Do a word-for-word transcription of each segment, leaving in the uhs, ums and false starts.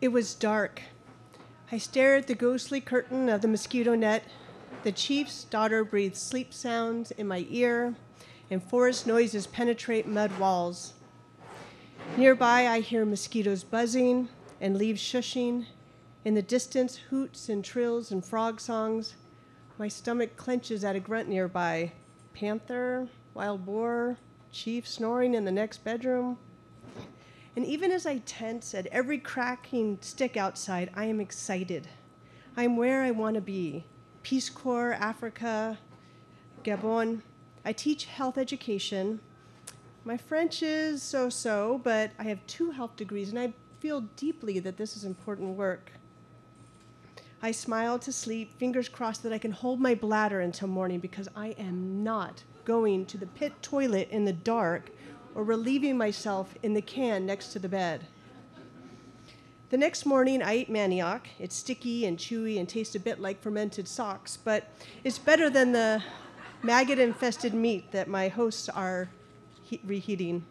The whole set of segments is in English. It was dark. I stared at the ghostly curtain of the mosquito net. The chief's daughter breathed sleep sounds in my ear, and forest noises penetrate mud walls. Nearby, I hear mosquitoes buzzing and leaves shushing. In the distance, hoots and trills and frog songs. My stomach clenches at a grunt nearby. Panther, wild boar, chief snoring in the next bedroom. And even as I tense at every cracking stick outside, I am excited. I'm where I want to be. Peace Corps, Africa, Gabon. I teach health education. My French is so-so, but I have two health degrees, and I feel deeply that this is important work. I smile to sleep, fingers crossed that I can hold my bladder until morning, because I am not going to the pit toilet in the dark or relieving myself in the can next to the bed. The next morning, I ate manioc. It's sticky and chewy and tastes a bit like fermented socks, but it's better than the maggot-infested meat that my hosts are he- reheating.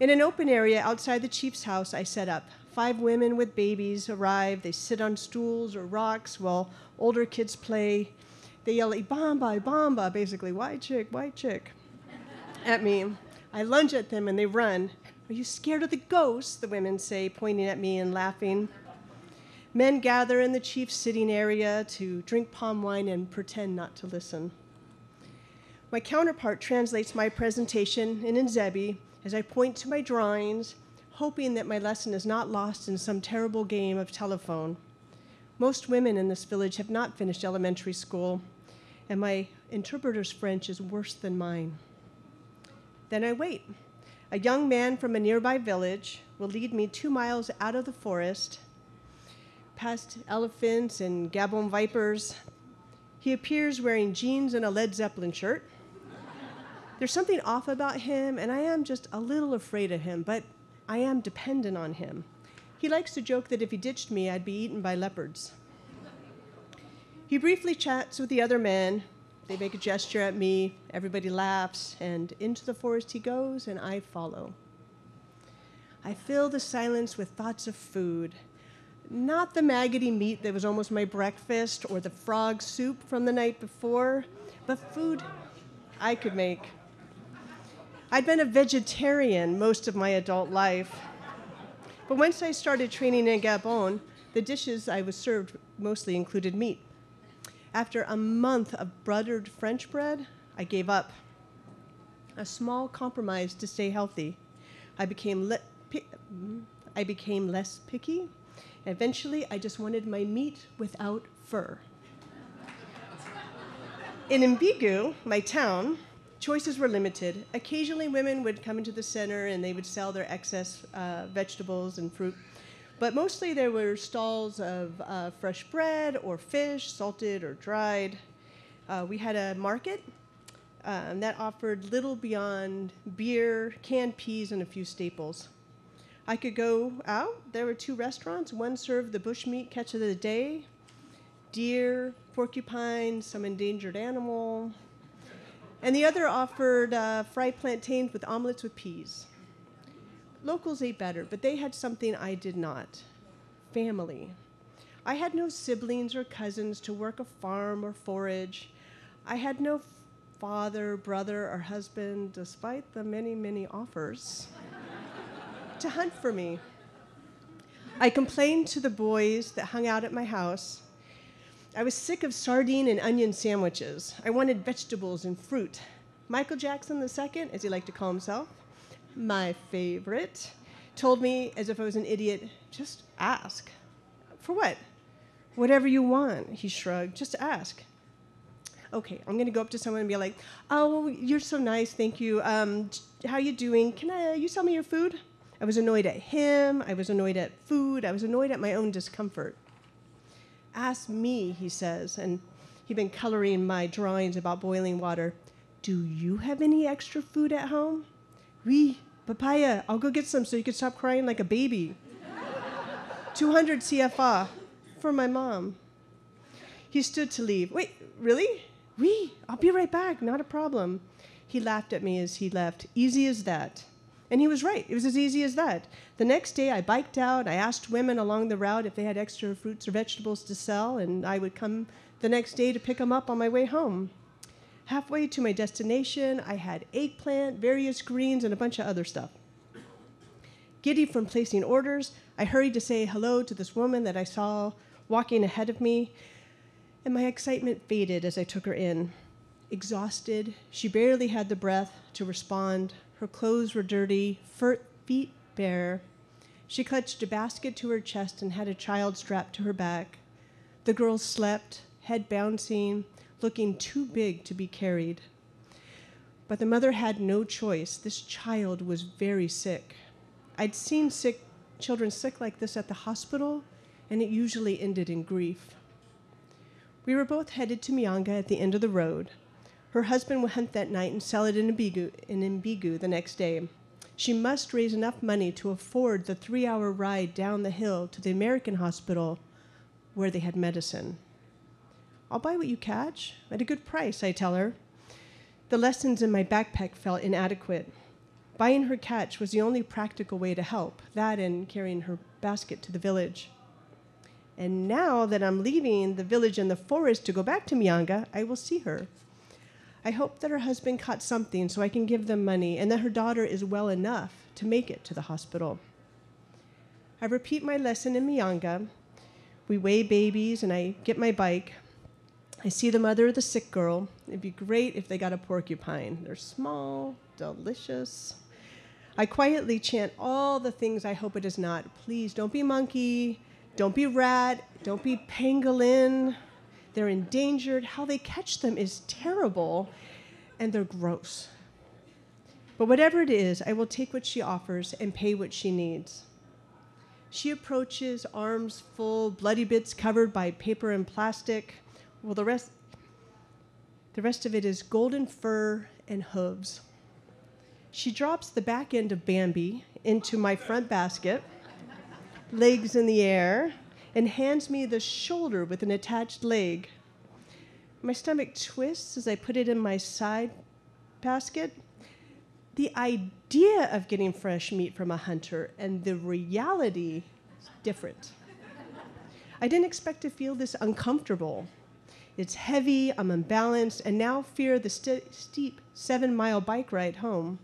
In an open area outside the chief's house, I set up. Five women with babies arrive. They sit on stools or rocks while older kids play. They yell, "Ibamba, Ibamba," basically, "white chick, white chick," at me. I lunge at them and they run. "Are you scared of the ghosts?" the women say, pointing at me and laughing. Men gather in the chief's sitting area to drink palm wine and pretend not to listen. My counterpart translates my presentation in Nzebi as I point to my drawings, hoping that my lesson is not lost in some terrible game of telephone. Most women in this village have not finished elementary school, and my interpreter's French is worse than mine. Then I wait. A young man from a nearby village will lead me two miles out of the forest, past elephants and Gabon vipers. He appears wearing jeans and a Led Zeppelin shirt. There's something off about him, and I am just a little afraid of him, but I am dependent on him. He likes to joke that if he ditched me, I'd be eaten by leopards. He briefly chats with the other men. They make a gesture at me. Everybody laughs, and into the forest he goes, and I follow. I fill the silence with thoughts of food. Not the maggoty meat that was almost my breakfast or the frog soup from the night before, but food I could make. I'd been a vegetarian most of my adult life. But once I started training in Gabon, the dishes I was served mostly included meat. After a month of buttered French bread, I gave up. A small compromise to stay healthy. I became, le- pi- I became less picky. Eventually, I just wanted my meat without fur. In Mbigu, my town, choices were limited. Occasionally, women would come into the center and they would sell their excess uh, vegetables and fruit. But mostly there were stalls of uh, fresh bread or fish, salted or dried. Uh, we had a market um, that offered little beyond beer, canned peas, and a few staples. I could go out. There were two restaurants. One served the bushmeat catch of the day: deer, porcupine, some endangered animal. And the other offered uh, fried plantains with omelets with peas. Locals ate better, but they had something I did not: family. I had no siblings or cousins to work a farm or forage. I had no f- father, brother, or husband, despite the many, many offers, to hunt for me. I complained to the boys that hung out at my house. I was sick of sardine and onion sandwiches. I wanted vegetables and fruit. Michael Jackson the Second, as he liked to call himself, my favorite, told me, as if I was an idiot, "Just ask." "For what?" "Whatever you want," he shrugged. "Just ask." Okay, I'm going to go up to someone and be like, "Oh, you're so nice, thank you. Um, how you doing? Can I, you sell me your food?" I was annoyed at him. I was annoyed at food. I was annoyed at my own discomfort. "Ask me," he says, and he'd been coloring my drawings about boiling water. "Do you have any extra food at home?" "Oui, papaya, I'll go get some so you can stop crying like a baby." two hundred C F A for my mom. He stood to leave. "Wait, really?" "Oui, I'll be right back, not a problem." He laughed at me as he left. Easy as that. And he was right. It was as easy as that. The next day, I biked out. I asked women along the route if they had extra fruits or vegetables to sell, and I would come the next day to pick them up on my way home. Halfway to my destination, I had eggplant, various greens, and a bunch of other stuff. Giddy from placing orders, I hurried to say hello to this woman that I saw walking ahead of me, and my excitement faded as I took her in. Exhausted, she barely had the breath to respond. Her clothes were dirty, feet bare. She clutched a basket to her chest and had a child strapped to her back. The girl slept, head bouncing, looking too big to be carried. But the mother had no choice. This child was very sick. I'd seen sick children sick like this at the hospital, and it usually ended in grief. We were both headed to Mayanga at the end of the road. Her husband would hunt that night and sell it in Mbigu, in Mbigu the next day. She must raise enough money to afford the three-hour ride down the hill to the American hospital where they had medicine. I'll buy what you catch at a good price, I tell her. The lessons in my backpack felt inadequate. Buying her catch was the only practical way to help, that and carrying her basket to the village. And now that I'm leaving the village and the forest to go back to Mayanga, I will see her. I hope that her husband caught something so I can give them money and that her daughter is well enough to make it to the hospital. I repeat my lesson in Mayanga. We weigh babies and I get my bike. I see the mother of the sick girl. It'd be great if they got a porcupine. They're small, delicious. I quietly chant all the things I hope it is not. Please don't be monkey, don't be rat, don't be pangolin. They're endangered. How they catch them is terrible, and they're gross. But whatever it is, I will take what she offers and pay what she needs. She approaches, arms full, bloody bits covered by paper and plastic. Well, the rest, the rest of it is golden fur and hooves. She drops the back end of Bambi into my front basket, legs in the air, and hands me the shoulder with an attached leg. My stomach twists as I put it in my side basket. The idea of getting fresh meat from a hunter and the reality is different. I didn't expect to feel this uncomfortable. It's heavy, I'm unbalanced, and now fear the st- steep seven-mile bike ride home.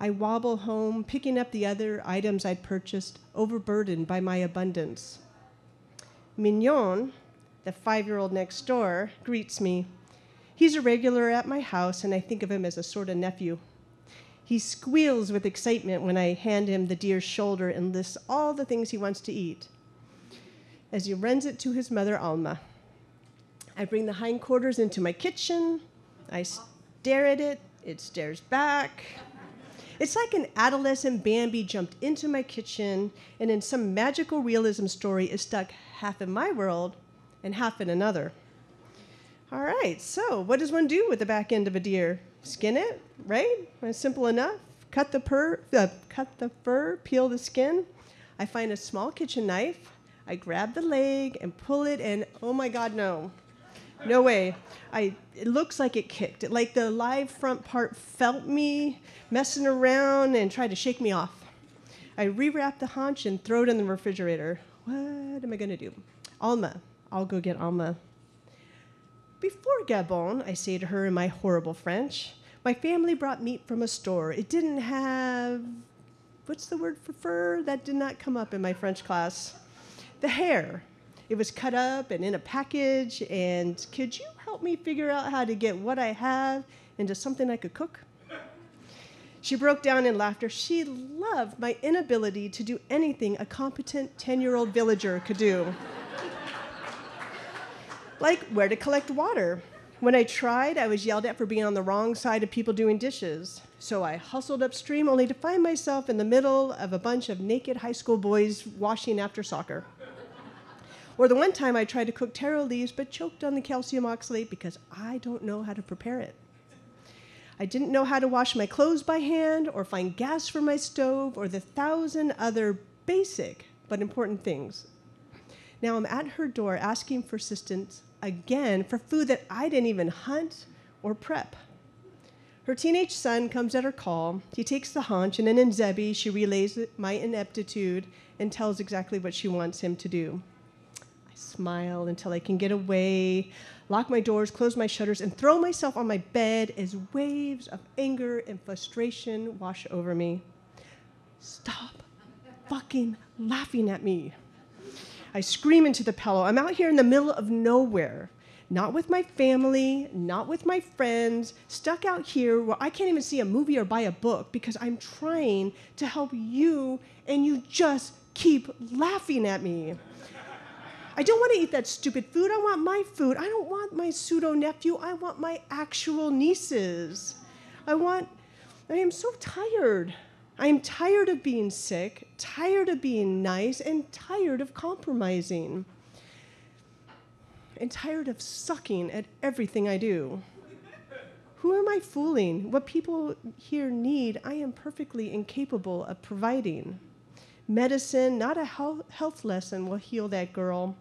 I wobble home, picking up the other items I'd purchased, overburdened by my abundance. Mignon, the five-year-old next door, greets me. He's a regular at my house, and I think of him as a sort of nephew. He squeals with excitement when I hand him the deer's shoulder and lists all the things he wants to eat as he runs it to his mother, Alma. I bring the hindquarters into my kitchen. I stare at it. It stares back. It's like an adolescent Bambi jumped into my kitchen and in some magical realism story is stuck half in my world and half in another. All right, so what does one do with the back end of a deer? Skin it, right? That's simple enough. Cut the, pur- uh, cut the fur, peel the skin. I find a small kitchen knife. I grab the leg and pull it and, oh my God, no. No way. I, it looks like it kicked. It, like the live front part felt me messing around and tried to shake me off. I rewrap the haunch and throw it in the refrigerator. What am I going to do? Alma. I'll go get Alma. Before Gabon, I say to her in my horrible French, my family brought meat from a store. It didn't have, what's the word for fur? That did not come up in my French class. The hair. It was cut up and in a package, and could you help me figure out how to get what I have into something I could cook? She broke down in laughter. She loved my inability to do anything a competent ten-year-old villager could do. Like where to collect water. When I tried, I was yelled at for being on the wrong side of people doing dishes. So I hustled upstream only to find myself in the middle of a bunch of naked high school boys washing after soccer. Or the one time I tried to cook taro leaves but choked on the calcium oxalate because I don't know how to prepare it. I didn't know how to wash my clothes by hand or find gas for my stove or the thousand other basic but important things. Now I'm at her door asking for assistance again for food that I didn't even hunt or prep. Her teenage son comes at her call. He takes the haunch, and in Nzebi, she relays my ineptitude and tells exactly what she wants him to do. I smile until I can get away, lock my doors, close my shutters, and throw myself on my bed as waves of anger and frustration wash over me. Stop fucking laughing at me. I scream into the pillow. I'm out here in the middle of nowhere, not with my family, not with my friends, stuck out here where I can't even see a movie or buy a book because I'm trying to help you and you just keep laughing at me. I don't want to eat that stupid food. I want my food. I don't want my pseudo-nephew. I want my actual nieces. I want, I am so tired. I am tired of being sick, tired of being nice, and tired of compromising, and tired of sucking at everything I do. Who am I fooling? What people here need, I am perfectly incapable of providing. Medicine, not a health lesson, will heal that girl.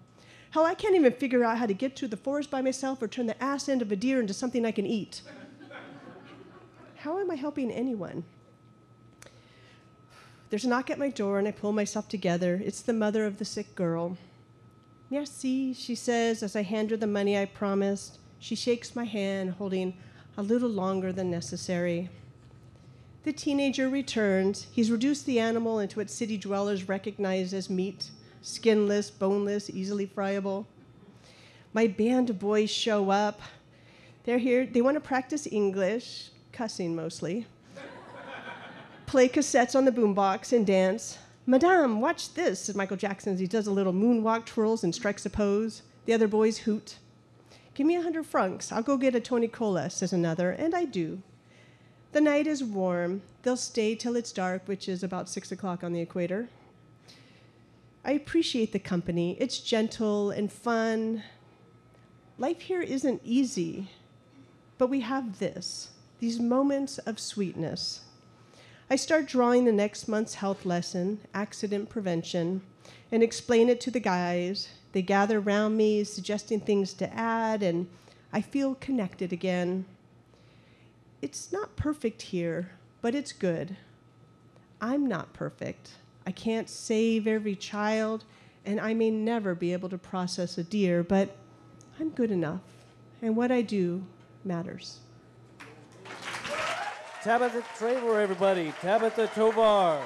Hell, I can't even figure out how to get through the forest by myself or turn the ass end of a deer into something I can eat. How am I helping anyone? There's a knock at my door, and I pull myself together. It's the mother of the sick girl. Merci, she says, as I hand her the money I promised. She shakes my hand, holding a little longer than necessary. The teenager returns. He's reduced the animal into what city dwellers recognize as meat, skinless, boneless, easily friable. My band of boys show up. They're here. They want to practice English, cussing mostly. Play cassettes on the boombox and dance. Madame, watch this, says Michael Jackson as he does a little moonwalk, twirls, and strikes a pose. The other boys hoot. Give me a hundred francs. I'll go get a Tony Cola, says another, and I do. The night is warm. They'll stay till it's dark, which is about six o'clock on the equator. I appreciate the company. It's gentle and fun. Life here isn't easy, but we have this, these moments of sweetness. I start drawing the next month's health lesson, accident prevention, and explain it to the guys. They gather around me, suggesting things to add, and I feel connected again. It's not perfect here, but it's good. I'm not perfect. I can't save every child, and I may never be able to process a deer, but I'm good enough, and what I do matters. Tabitha Tovar, everybody. Tabitha Tovar.